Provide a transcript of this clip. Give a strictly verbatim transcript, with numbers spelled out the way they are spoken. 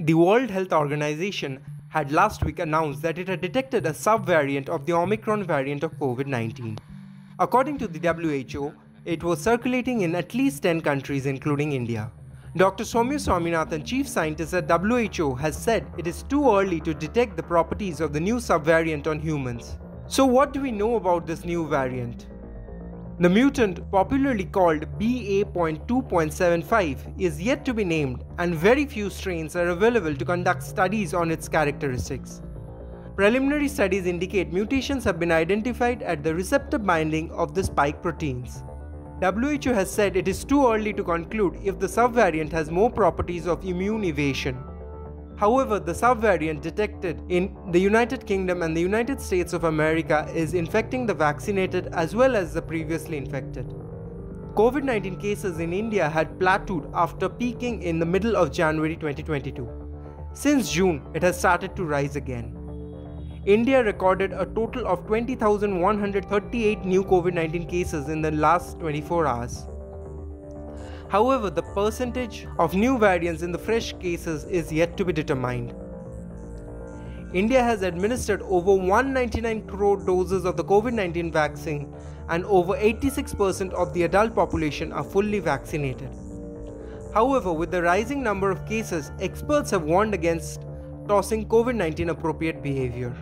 The World Health Organization had last week announced that it had detected a subvariant of the Omicron variant of COVID nineteen. According to the W H O, it was circulating in at least ten countries, including India. Doctor Soumya Swaminathan, chief scientist at W H O, has said it is too early to detect the properties of the new subvariant on humans. So what do we know about this new variant? The mutant, popularly called B A point two point seven five, is yet to be named, and very few strains are available to conduct studies on its characteristics. Preliminary studies indicate mutations have been identified at the receptor binding of the spike proteins. W H O has said it is too early to conclude if the subvariant has more properties of immune evasion. However, the subvariant detected in the United Kingdom and the United States of America is infecting the vaccinated as well as the previously infected. COVID nineteen cases in India had plateaued after peaking in the middle of January twenty twenty-two. Since June, it has started to rise again. India recorded a total of twenty thousand one hundred thirty-eight new COVID nineteen cases in the last twenty-four hours. However, the percentage of new variants in the fresh cases is yet to be determined. India has administered over one hundred ninety-nine crore doses of the COVID nineteen vaccine, and over eighty-six percent of the adult population are fully vaccinated. However, with the rising number of cases, experts have warned against tossing COVID nineteen appropriate behavior.